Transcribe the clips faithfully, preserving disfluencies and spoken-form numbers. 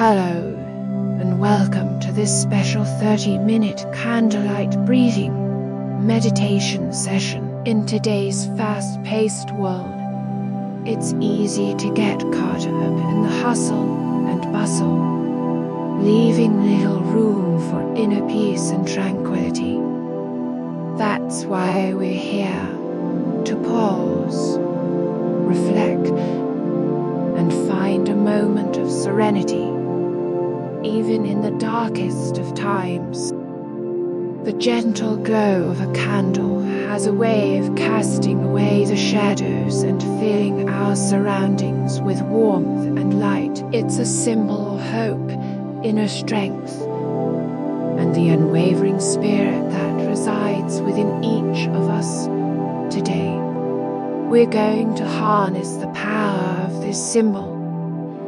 Hello and welcome to this special thirty minute candlelight breathing meditation session. In today's fast-paced world, it's easy to get caught up in the hustle and bustle, leaving little room for inner peace and tranquility. That's why we're here, to pause, reflect, and find a moment of serenity, even in the darkest of times. The gentle glow of a candle has a way of casting away the shadows and filling our surroundings with warmth and light. It's a symbol of hope, inner strength, and the unwavering spirit that resides within each of us. Today, we're going to harness the power of this symbol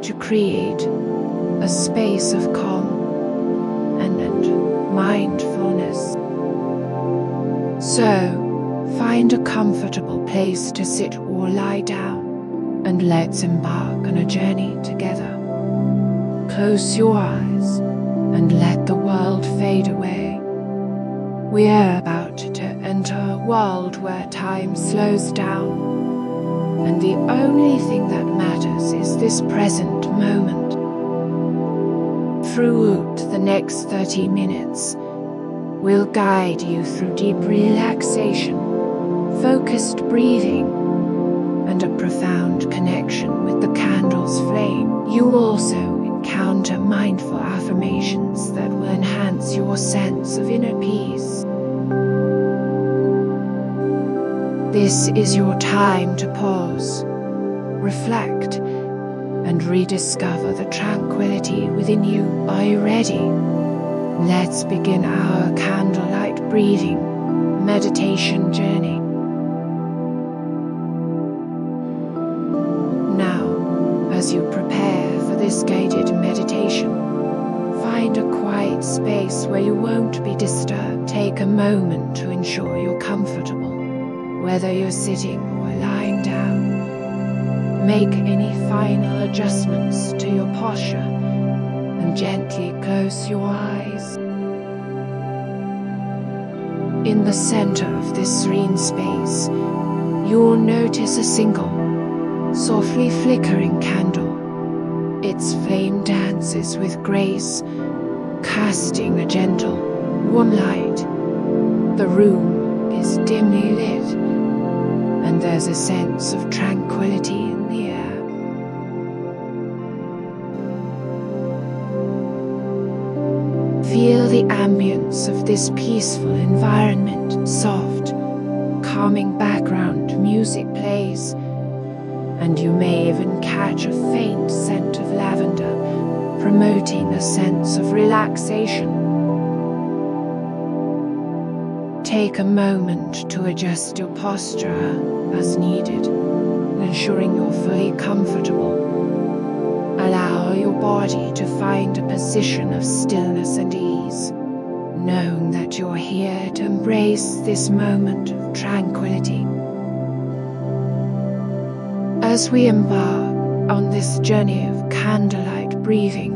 to create a space of calm and, and mindfulness. So, find a comfortable place to sit or lie down, and let's embark on a journey together. Close your eyes and let the world fade away. We're about to enter a world where time slows down, and the only thing that matters is this present moment. Throughout the next thirty minutes, we'll guide you through deep relaxation, focused breathing, and a profound connection with the candle's flame. You'll also encounter mindful affirmations that will enhance your sense of inner peace. This is your time to pause, reflect, and rediscover the tranquility within you. Are you ready? Let's begin our candlelight breathing meditation journey. Now, as you prepare for this guided meditation, find a quiet space where you won't be disturbed. Take a moment to ensure you're comfortable, whether you're sitting or lying down. Make any final adjustments to your posture and gently close your eyes. In the center of this serene space, you'll notice a single, softly flickering candle. Its flame dances with grace, casting a gentle, warm light. The room is dimly lit, and there's a sense of tranquility in the air. Feel the ambience of this peaceful environment. Soft, calming background music plays, and you may even catch a faint scent of lavender, promoting a sense of relaxation. Take a moment to adjust your posture as needed, ensuring you're fully comfortable. Allow your body to find a position of stillness and ease, knowing that you're here to embrace this moment of tranquility. As we embark on this journey of candlelight breathing,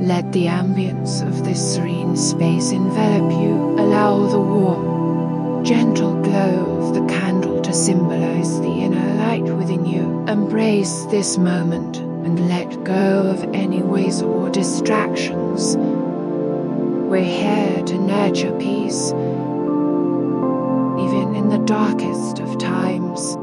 let the ambience of this serene space envelop you. Allow the warm, gentle glow of the candle to symbolize the inner light within you. Embrace this moment and let go of any worries or distractions. We're here to nurture peace, even in the darkest of times.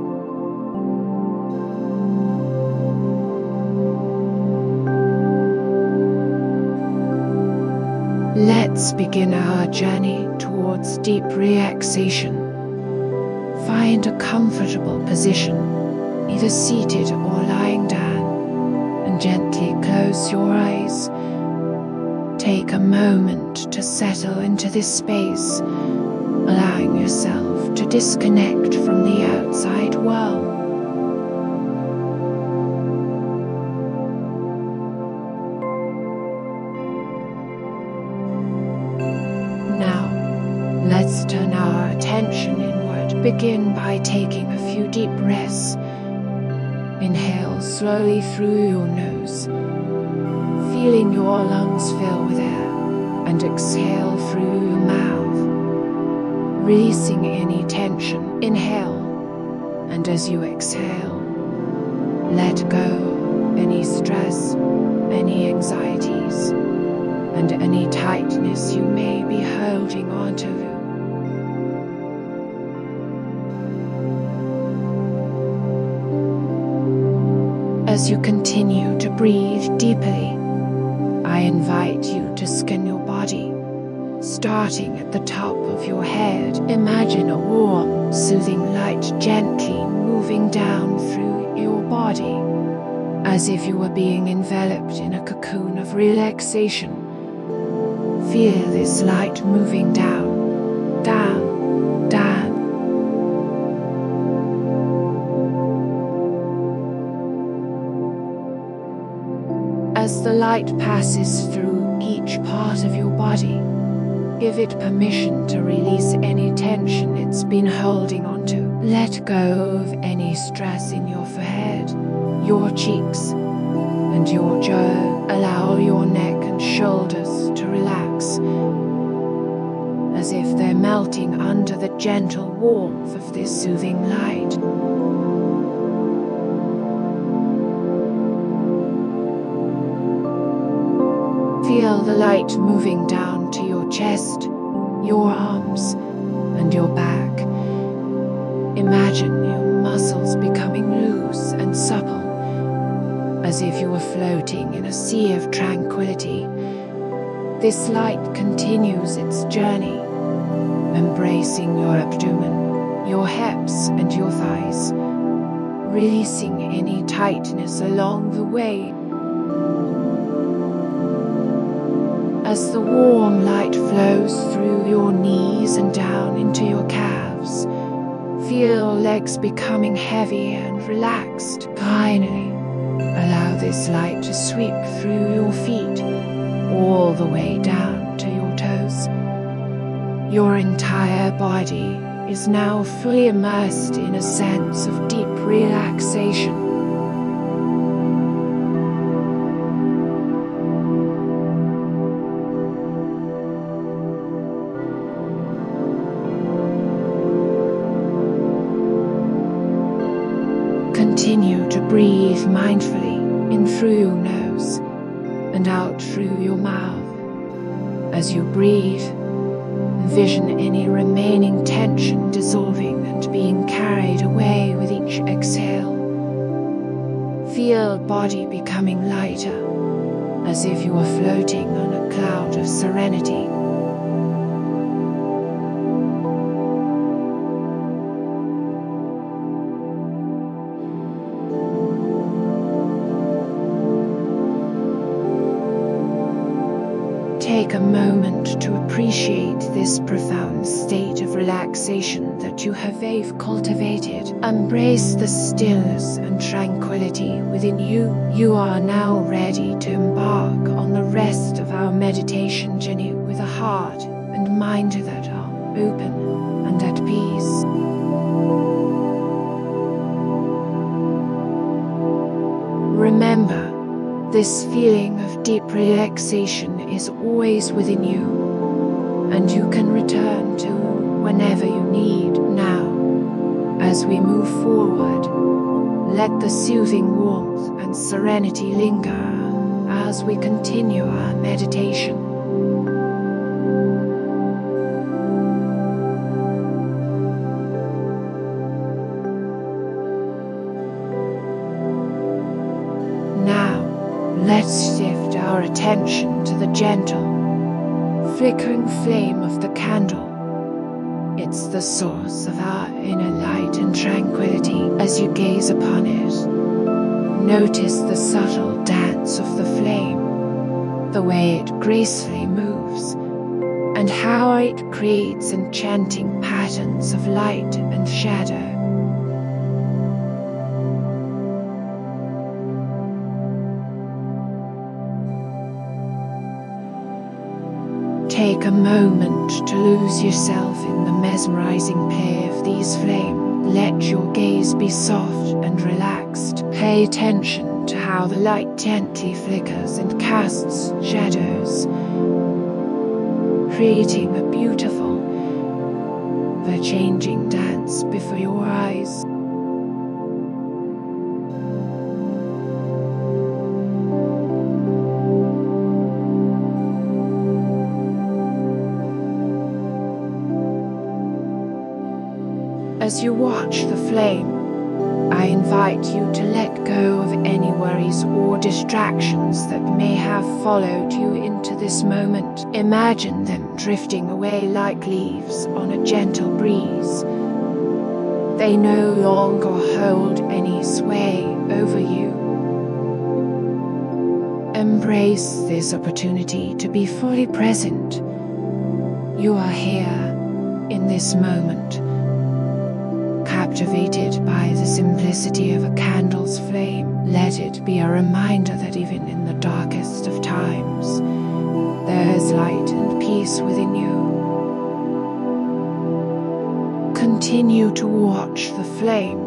Let's begin our journey towards deep relaxation. Find a comfortable position, either seated or lying down, and gently close your eyes. Take a moment to settle into this space, allowing yourself to disconnect from the outside world. Let's turn our attention inward. Begin by taking a few deep breaths. Inhale slowly through your nose, feeling your lungs fill with air and exhale through your mouth, releasing any tension. Inhale, and as you exhale, let go any stress, any anxieties, and any tightness you may be holding onto. As you continue to breathe deeply, I invite you to scan your body, starting at the top of your head. Imagine a warm, soothing light gently moving down through your body, as if you were being enveloped in a cocoon of relaxation. Feel this light moving down, down, down. As the light passes through each part of your body, give it permission to release any tension it's been holding onto. Let go of any stress in your forehead, your cheeks, and your jaw. Allow your neck and shoulders to relax, as if they're melting under the gentle warmth of this soothing light. Feel the light moving down to your chest, your arms, and your back. Imagine your muscles becoming loose and supple, as if you were floating in a sea of tranquility. This light continues its journey, embracing your abdomen, your hips, and your thighs, releasing any tightness along the way. As the warm light flows through your knees and down into your calves, feel your legs becoming heavy and relaxed. Finally, allow this light to sweep through your feet, all the way down to your toes. Your entire body is now fully immersed in a sense of deep relaxation. Continue to breathe mindfully in through your nose and out through your mouth. As you breathe, envision any remaining tension dissolving and being carried away with each exhale. Feel body becoming lighter, as if you were floating on a cloud of serenity. Take a moment to appreciate this profound state of relaxation that you have cultivated. Embrace the stillness and tranquility within you. You are now ready to embark on the rest of our meditation journey with a heart and mind that are open and at peace. Remember, this feeling of deep relaxation is always within you, and you can return to whenever you need. Now, as we move forward, let the soothing warmth and serenity linger as we continue our meditation. Let's shift our attention to the gentle, flickering flame of the candle. It's the source of our inner light and tranquility. As you gaze upon it, notice the subtle dance of the flame, the way it gracefully moves, and how it creates enchanting patterns of light and shadow. Take a moment to lose yourself in the mesmerizing play of these flames. Let your gaze be soft and relaxed. Pay attention to how the light gently flickers and casts shadows, creating a beautiful, though changing dance before your eyes. As you watch the flame, I invite you to let go of any worries or distractions that may have followed you into this moment. Imagine them drifting away like leaves on a gentle breeze. They no longer hold any sway over you. Embrace this opportunity to be fully present. You are here, in this moment, captivated by the simplicity of a candle's flame. Let it be a reminder that even in the darkest of times, there is light and peace within you. Continue to watch the flame,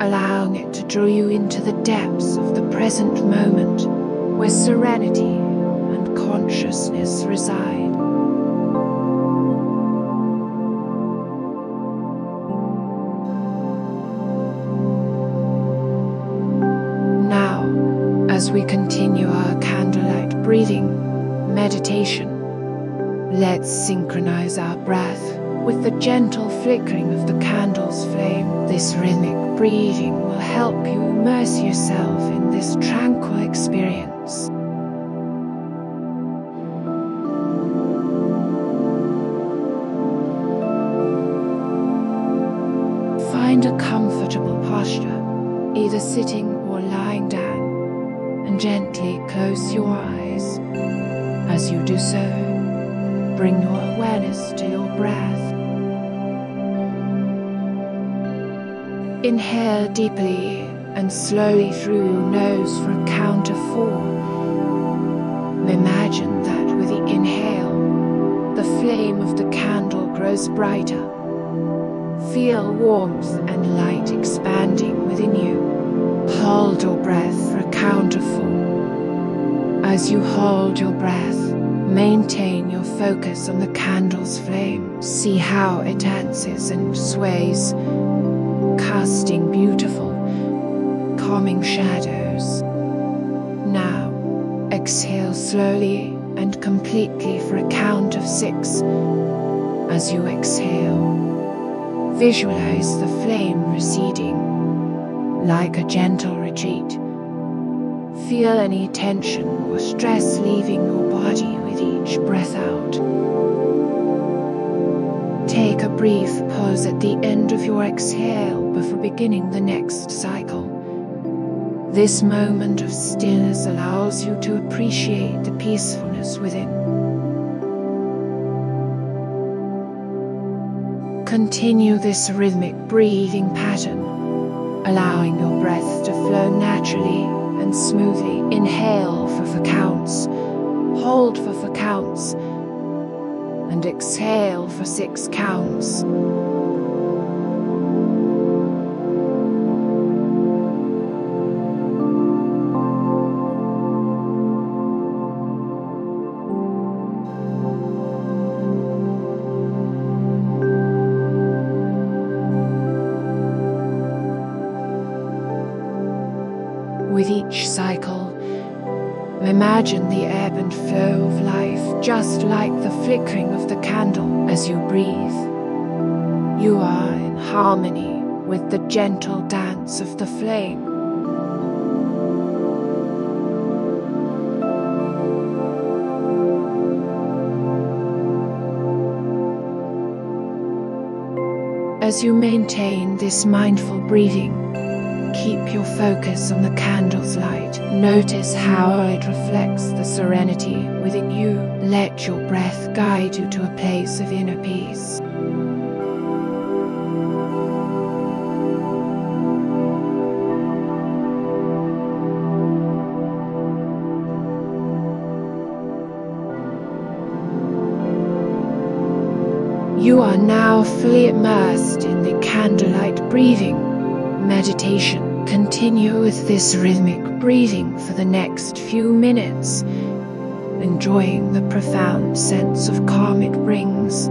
allowing it to draw you into the depths of the present moment, where serenity and consciousness reside. As we continue our candlelight breathing meditation, let's synchronize our breath with the gentle flickering of the candle's flame. This rhythmic breathing will help you immerse yourself in this tranquil experience. Find a comfortable posture, either sitting or lying down, and gently close your eyes. As you do so, bring your awareness to your breath. Inhale deeply and slowly through your nose for a count of four. Imagine that with the inhale, the flame of the candle grows brighter. Feel warmth and light expanding within you. Hold your breath for a count of four. As you hold your breath, maintain your focus on the candle's flame. See how it dances and sways, casting beautiful, calming shadows. Now, exhale slowly and completely for a count of six. As you exhale, visualize the flame receding, like a gentle retreat. Feel any tension or stress leaving your body with each breath out. Take a brief pause at the end of your exhale before beginning the next cycle. This moment of stillness allows you to appreciate the peacefulness within. Continue this rhythmic breathing pattern, allowing your breath to flow naturally and smoothly. Inhale for four counts, hold for four counts, and exhale for six counts. With each cycle, imagine the ebb and flow of life, just like the flickering of the candle. As you breathe, you are in harmony with the gentle dance of the flame. As you maintain this mindful breathing, keep your focus on the candle's light. Notice how it reflects the serenity within you. Let your breath guide you to a place of inner peace. You are now fully immersed in the candlelight breathing meditation. Continue with this rhythmic breathing for the next few minutes, enjoying the profound sense of calm it brings.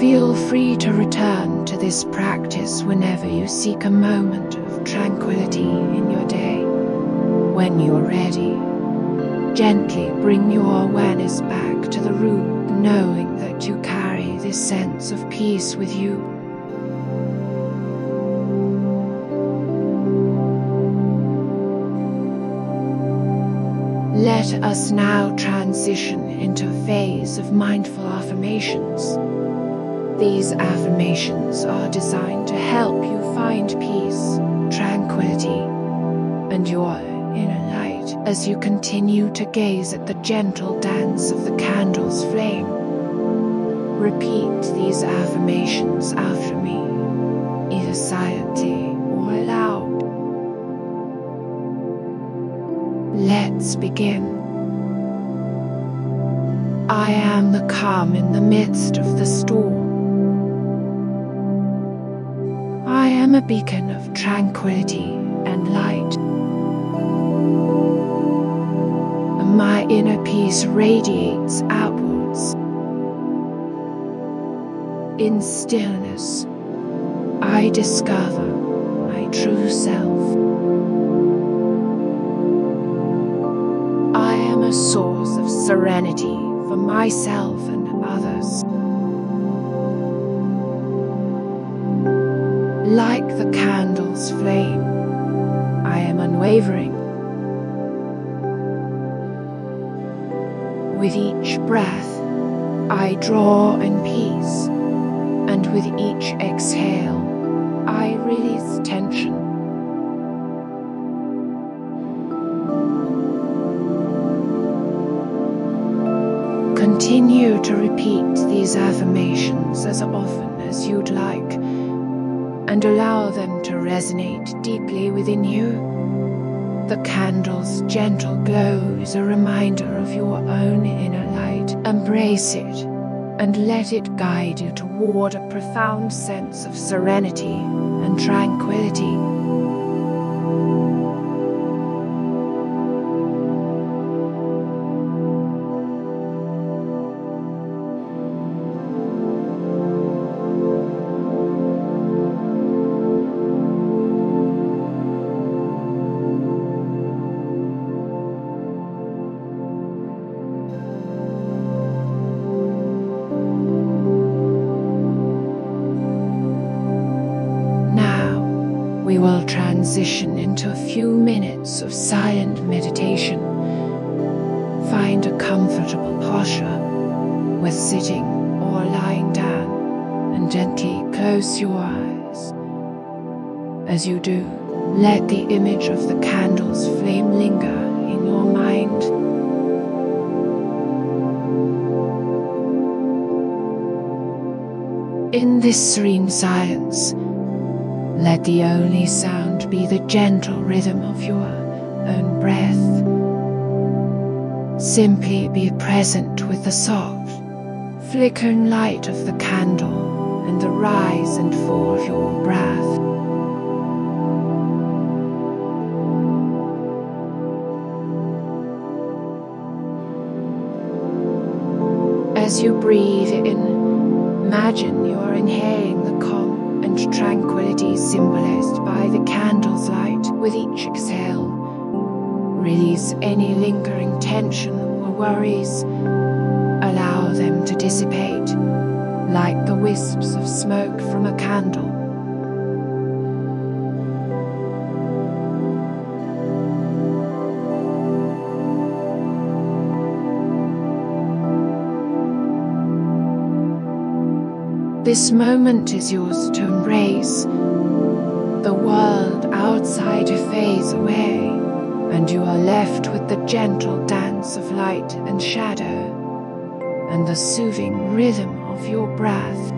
Feel free to return to this practice whenever you seek a moment of tranquility in your day. When you are ready, gently bring your awareness back to the root, knowing that you carry this sense of peace with you. Let us now transition into a phase of mindful affirmations. These affirmations are designed to help you find peace, tranquility, and your inner light as you continue to gaze at the gentle dance of the candle's flame. Repeat these affirmations after me, either silently or aloud. Let's begin. I am the calm in the midst of the storm. I am a beacon of tranquility and light. My inner peace radiates outwards. In stillness, I discover my true self. I am a source of serenity for myself and others. Like the candle's flame, I am unwavering. With each breath, I draw in peace, and with each exhale, I release tension. Continue to repeat these affirmations as often as you'd like, and allow them to resonate deeply within you. The candle's gentle glow is a reminder of your own inner light. Embrace it, and let it guide you toward a profound sense of serenity and tranquility. We will transition into a few minutes of silent meditation. Find a comfortable posture, whether sitting or lying down, and gently close your eyes. As you do, let the image of the candle's flame linger in your mind. In this serene silence, let the only sound be the gentle rhythm of your own breath. Simply be present with the soft, flickering light of the candle and the rise and fall of your breath. As you breathe in, imagine you are inhaling the calm and tranquility symbolized by the candle's light. With each exhale, release any lingering tension or worries. Allow them to dissipate, like the wisps of smoke from a candle. This moment is yours to embrace. The world outside fades away, and you are left with the gentle dance of light and shadow, and the soothing rhythm of your breath.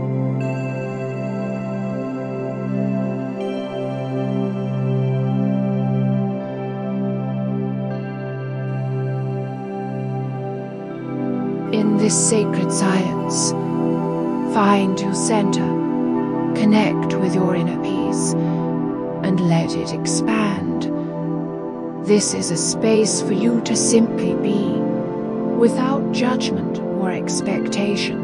In this sacred silence, find your center, connect with your inner peace, and let it expand. This is a space for you to simply be, without judgment or expectation.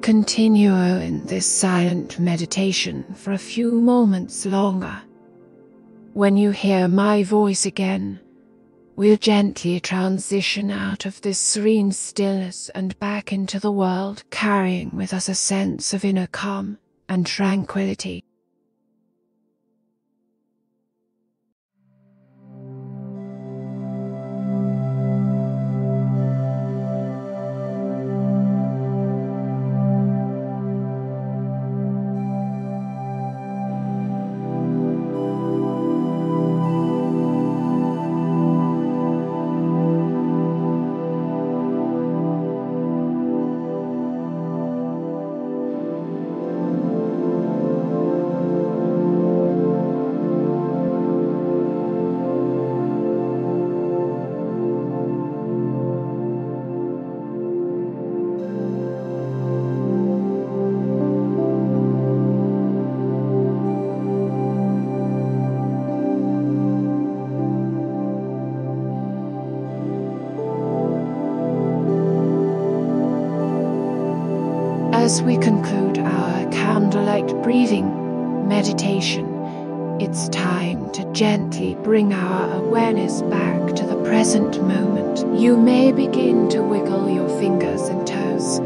Continue in this silent meditation for a few moments longer. When you hear my voice again, we'll gently transition out of this serene stillness and back into the world, carrying with us a sense of inner calm and tranquility. As we conclude our candlelight breathing meditation, it's time to gently bring our awareness back to the present moment. You may begin to wiggle your fingers and toes,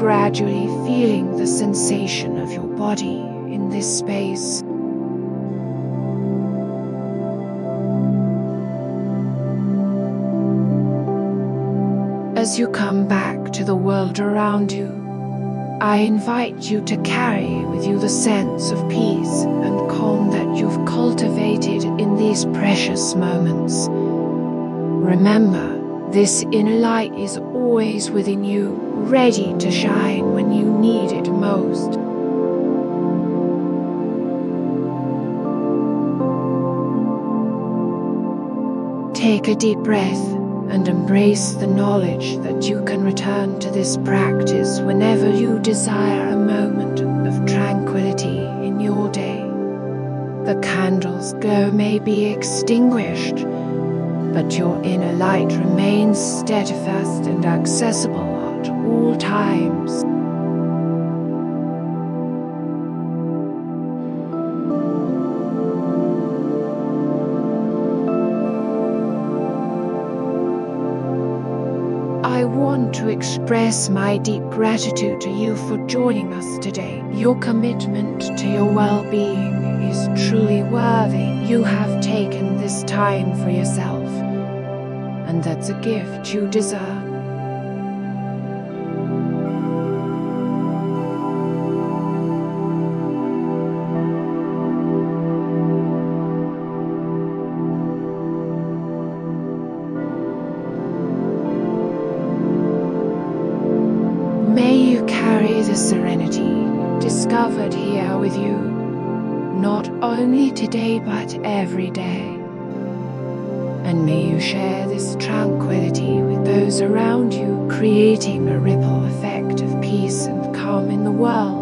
gradually feeling the sensation of your body in this space. As you come back to the world around you, I invite you to carry with you the sense of peace and calm that you've cultivated in these precious moments. Remember, this inner light is always within you, ready to shine when you need it most. Take a deep breath and embrace the knowledge that you can return to this practice whenever you desire a moment of tranquility in your day. The candle's glow may be extinguished, but your inner light remains steadfast and accessible at all times. to express my deep gratitude to you for joining us today. Your commitment to your well-being is truly worthy. You have taken this time for yourself, and that's a gift you deserve. The serenity discovered here with you, not only today but every day. And may you share this tranquility with those around you, creating a ripple effect of peace and calm in the world.